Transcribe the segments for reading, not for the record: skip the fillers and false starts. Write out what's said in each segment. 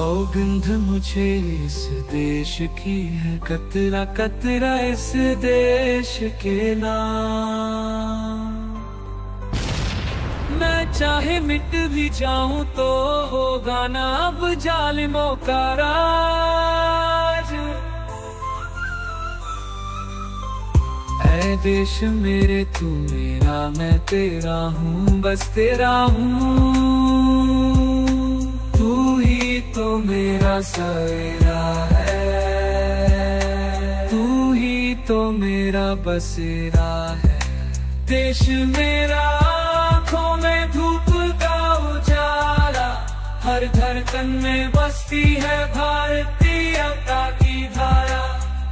सौगंध मुझे इस देश की है, कतरा कतरा इस देश के नाम। मैं चाहे मिट भी जाऊं तो होगा ना अब जालिमों का राज। ऐ देश मेरे तू मेरा मैं तेरा हूँ, बस तेरा हूँ, तू मेरा सवेरा है, तू ही तो मेरा बसेरा है। देश मेरा आँखों में धूप का उजाला, हर धड़कन में बसती है भारतीयता की धारा।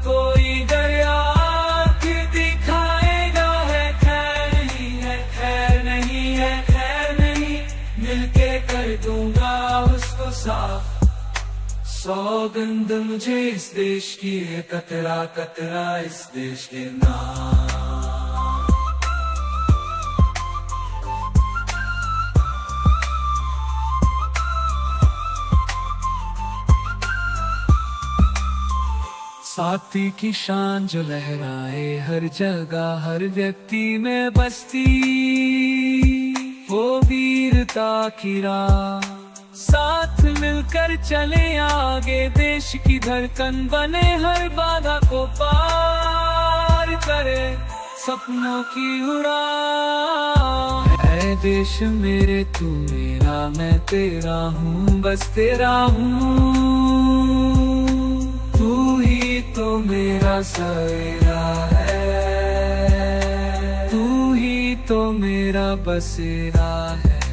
कोई दरिया आँखें दिखाएगा है, खैर नहीं है, खैर नहीं है, खैर नहीं, मिलके कर दूंगा उसको साफ। सौगंध मुझे इस देश की है, कतरा कतरा इस देश के नाम। साथी की शान जो लहराए हर जगह, हर व्यक्ति में बसती वो वीरता की राह। साथ मिलकर चले आगे, देश की धड़कन बने, हर बाधा को पार करे सपनों की उड़ान। ऐ देश मेरे तू मेरा मैं तेरा हूँ, बस तेरा हूँ, तू ही तो मेरा सवेरा है, तू ही तो मेरा बसेरा है।